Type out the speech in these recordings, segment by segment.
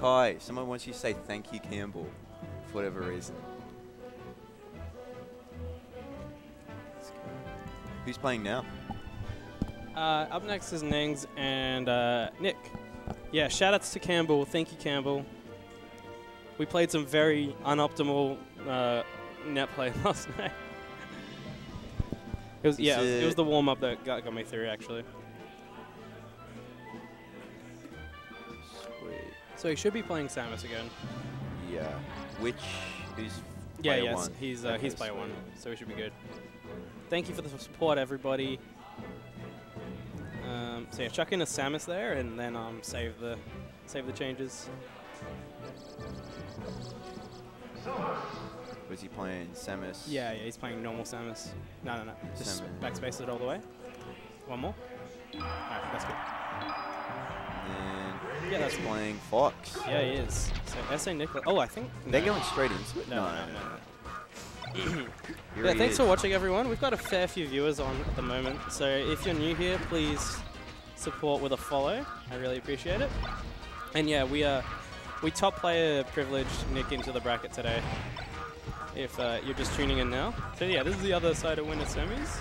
Kai. Someone wants you to say thank you, Campbell, for whatever reason. Who's playing now? Up next is Nings and Nick. Yeah, shout-outs to Campbell. Thank you, Campbell. We played some very unoptimal net play last night. It was, yeah, it was the warm-up that got me through, actually. Sweet. So he should be playing Samus again. Yeah. Which is player one? Yeah, he's player one, so we should be good. Thank you for the support, everybody. So yeah, chuck in a Samus there, and then save the changes. Was he playing Samus? Yeah, yeah, he's playing normal Samus. No. Just backspace it all the way. One more. Alright, that's good. And yeah, that's playing Fox. Yeah, he is. So SA Nicola. Oh, I think they're going straight into it. No. Yeah, thanks for watching, everyone. We've got a fair few viewers on at the moment, so if you're new here, please support with a follow. I really appreciate it. And yeah, we top player privileged Nick into the bracket today, if you're just tuning in now. So yeah, this is the other side of Winter Semis.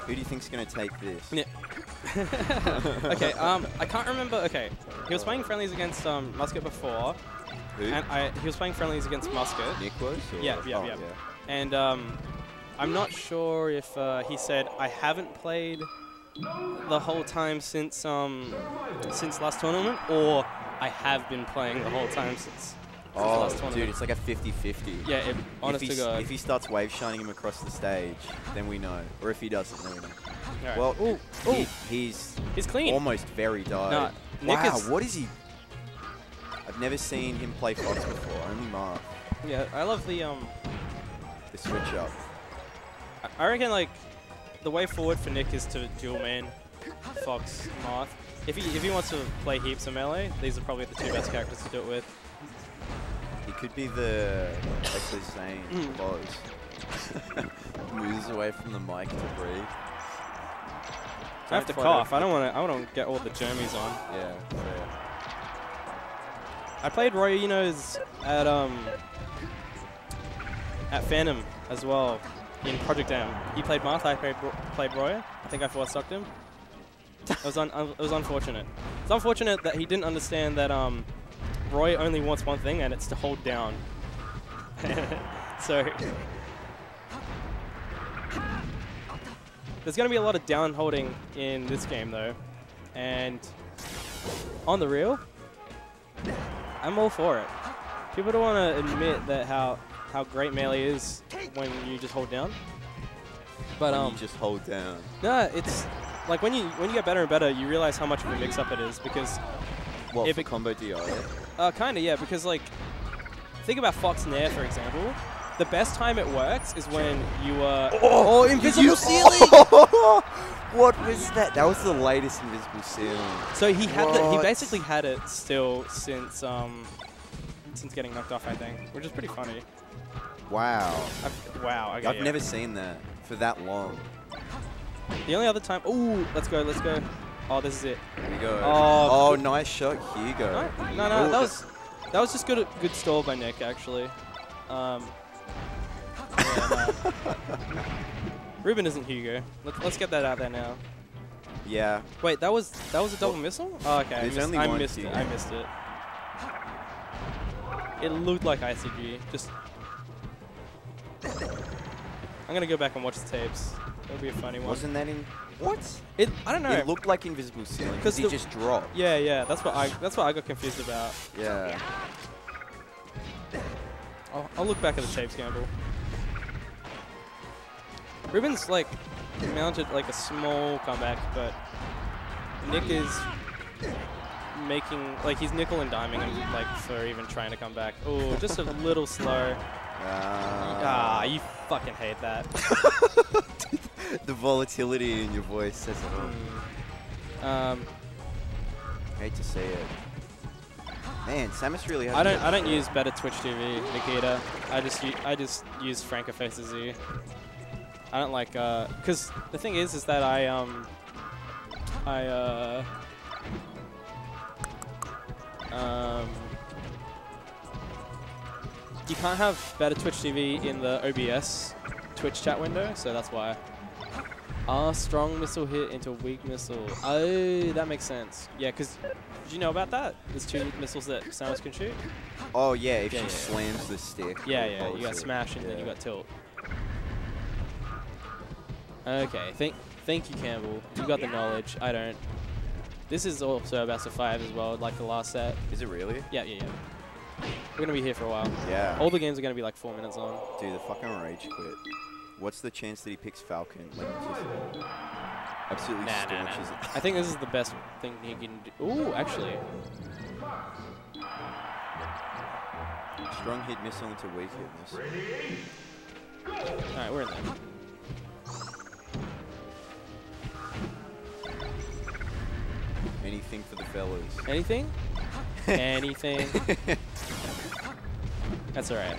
Who do you think's going to take this? Yeah. Okay, I can't remember. Okay, he was playing friendlies against Musket before. Who? And he was playing friendlies against Musket. Nick was? Yeah. And I'm not sure if he said, I haven't played the whole time since last tournament, or I have been playing the whole time since last tournament. Dude, it's like a 50-50. Yeah, honest to God. If he starts wave shining him across the stage, then we know. Or if he doesn't, then we know. Right. Well, he's clean. Almost very died. No, wow, what is he? I've never seen him play Fox before, only Marth. Yeah, I love the switch up. I reckon, like, the way forward for Nick is to dual man Fox, Marth. If he wants to play heaps of melee, these are probably the two best characters to do it with. He could be the actually Zane close. Moves away from the mic to breathe. I have to cough. I don't want to get all the germies on. Yeah. I played Roy at Fandom as well in Project M. He played Marth. I played Roy. I think I force-stocked him. It was unfortunate. It's unfortunate that he didn't understand that Roy only wants one thing, and it's to hold down. So there's going to be a lot of down holding in this game, though, and on the real, I'm all for it. People don't want to admit that how great melee is when you just hold down. But you just hold down. No, it's like when you get better and better, you realize how much of a mix-up it is, because if it combo DI. Kinda, yeah, because like think about Fox Nair, for example. The best time it works is when you are invisible ceiling. What was that? That was the latest invisible ceiling. So he had he basically had it still since getting knocked off, I think, which is pretty funny. Wow. Okay, I've never seen that for that long. The only other time. Oh, let's go. Oh, this is it. Here we go. Oh, nice shot, Hugo. No, that was just good stall by Nick, actually. Ruben isn't Hugo. Let's get that out there now. Yeah. Wait, that was a double missile? Oh, okay. I missed it. It looked like ICG. I'm gonna go back and watch the tapes. It'll be a funny one. Wasn't that in? What? I don't know. It looked like invisible ceiling because he just dropped. Yeah. That's what I got confused about. Yeah. I'll look back at the tapes, Campbell. Ruben's like mounted like a small comeback, but Nick is making like he's nickel and diming him like for even trying to come back. Oh, just a little slow. You fucking hate that. The volatility in your voice says it all. Hate to say it. Man, Samus really has. I don't use better Twitch TV, Nikita. I just use Francoface's Z. I don't like, because the thing is that I You can't have better Twitch TV in the OBS Twitch chat window, so that's why. Strong missile hit into weak missile. Oh, that makes sense. Yeah, because did you know about that? There's two missiles that Samus can shoot. Oh, yeah, if she slams the stick. Yeah, yeah, you got smash and then you got tilt. Okay, thank you, Campbell. You got the knowledge. I don't. This is also a best of five as well, like the last set. Is it really? Yeah, yeah, yeah. We're going to be here for a while. Yeah. All the games are going to be like 4 minutes long. Dude, the fucking rage quit. What's the chance that he picks Falcon? Like, just absolutely staunches it. I think this is the best thing he can do. Ooh, actually. Strong hit missile into weak hit missile. Alright, we're in there. Anything for the fellas. Anything? Anything. That's alright.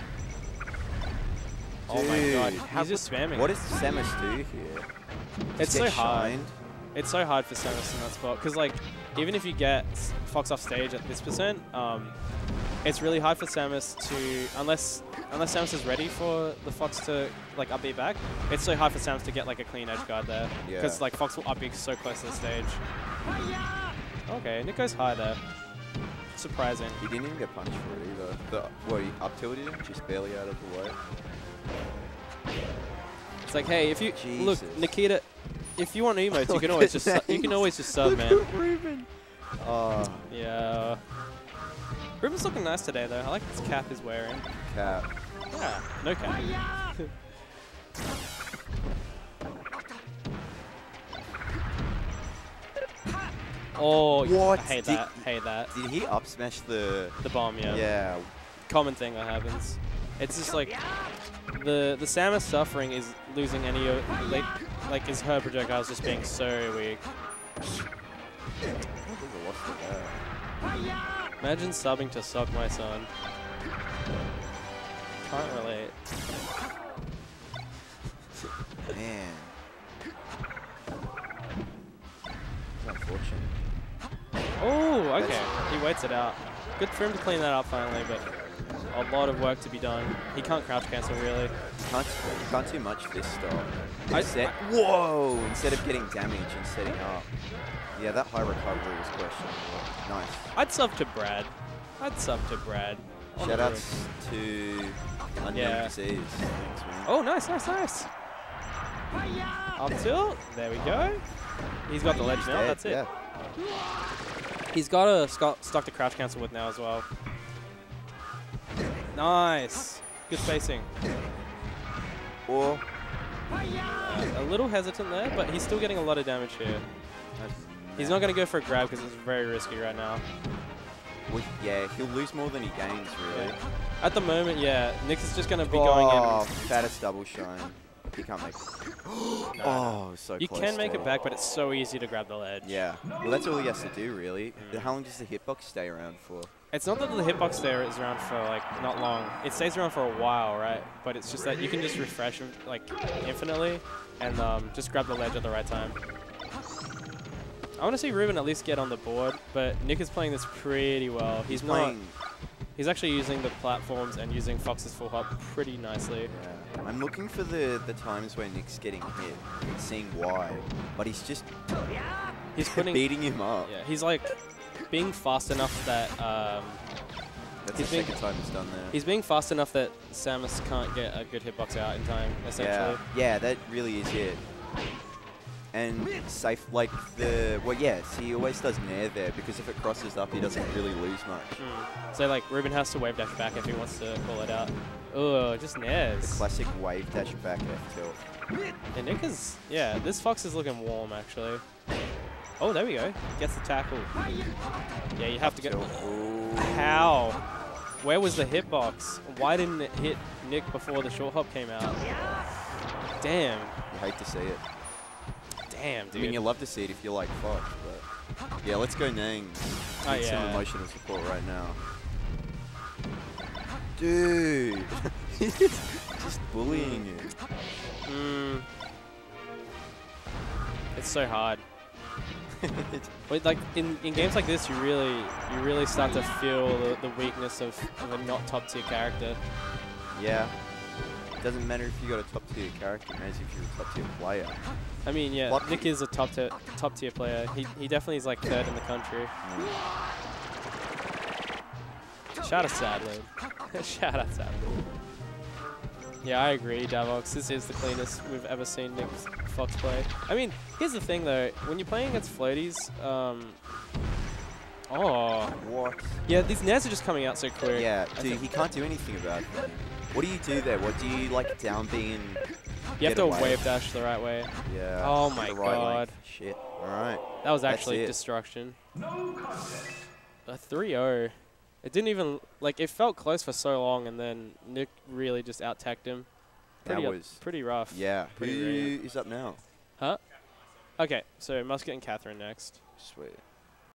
Oh my god, he's just spamming. What does Samus do here? It's so hard. It's so hard for Samus in that spot, because like, even if you get Fox off stage at this percent, it's really hard for Samus to, unless Samus is ready for the Fox to like up B back, it's so hard for Samus to get like a clean edge guard there, because like Fox will up B so close to the stage. Okay, Nick goes high there. Surprising. He didn't even get punched for it either. What, he up tilted him? Just barely out of the way. It's like, hey, if you look, Nikita, if you want emotes, you can always just sub, man. Ruben. Yeah. Ruben's looking nice today though. I like this cap he's wearing. Cap. Yeah. No cap. Oh, what? I hate that. Hate that. Did he up smash the bomb? Yeah. Yeah. Common thing that happens. It's just like the Samus suffering is losing any of like is her projectiles just being so weak. Imagine subbing to suck my son. Can't relate. Man. Unfortunate. Oh, okay. He waits it out. Good for him to clean that up finally, but a lot of work to be done. He can't crouch cancel really. Can't do much this style. Whoa! Instead of getting damage and setting up. Yeah, that high recovery was questionable. Nice. I'd sub to Brad. Shoutouts to Unknown Disease. Thanks, man. Oh, nice, nice, nice. Up tilt. There we go. He's got the ledge now. That's it. Yeah. He's got a stock to crouch cancel with now as well. Nice. Good spacing. Or a little hesitant there, but he's still getting a lot of damage here. He's not going to go for a grab because it's very risky right now. Well, yeah, he'll lose more than he gains, really. Yeah. At the moment, yeah. Nick is just going to be going in. Oh, fattest double shine. He can't make it. Oh, so you close. You can make it back, but it's so easy to grab the ledge. Yeah. Well, that's all he has to do, really. How long does the hitbox stay around for? It's not that the hitbox there is around for, like, not long. It stays around for a while, right? But it's just that you can just refresh, like, infinitely and just grab the ledge at the right time. I want to see Ruben at least get on the board, but Nick is playing this pretty well. He's playing. He's actually using the platforms and using Fox's full hop pretty nicely. Yeah. I'm looking for the times where Nick's getting hit and seeing why, but he's just beating him up. Yeah, he's like being fast enough that that's the second time he's done that. He's being fast enough that Samus can't get a good hitbox out in time, essentially. Yeah, yeah, that really is it. And safe, like he always does Nair there because if it crosses up, he doesn't really lose much. So like, Ruben has to wave dash back if he wants to call it out. Oh, just Nairs. The classic wave dash back F tilt. And Nick is, yeah, this Fox is looking warm actually. Oh, there we go. Gets the tackle. Yeah, you have to get. How? Where was the hitbox? Why didn't it hit Nick before the short hop came out? Damn. You hate to see it. Damn, dude. I mean, you love to see it if you like Fox, but yeah, let's go Nings. Oh, yeah. Some emotional support right now. Dude, just bullying you. It's so hard. But like in games like this, you really start to feel the weakness of a not top tier character. Yeah. It doesn't matter if you got a top tier character, it matters if you're a top tier player. I mean, yeah, Lucky. Nick is a top tier player. He definitely is like third in the country. Shout out Sadler. Shout out Sadler. Yeah, I agree, Davox. This is the cleanest we've ever seen Nick Fox play. I mean, here's the thing though. When you're playing against floaties, oh. What? Yeah, these Nairs are just coming out so quick. Yeah, dude, he can't do anything about it. What do you do there? What do you, like, down B and you have to wave dash the right way. Yeah. Oh my god. Shit. All right. That was actually destruction. A 3-0. It didn't even, like, it felt close for so long, and then Nick really just out-tacked him. That was pretty rough. Yeah. Who is up now? Huh? Okay, so Musket and Catherine next. Sweet.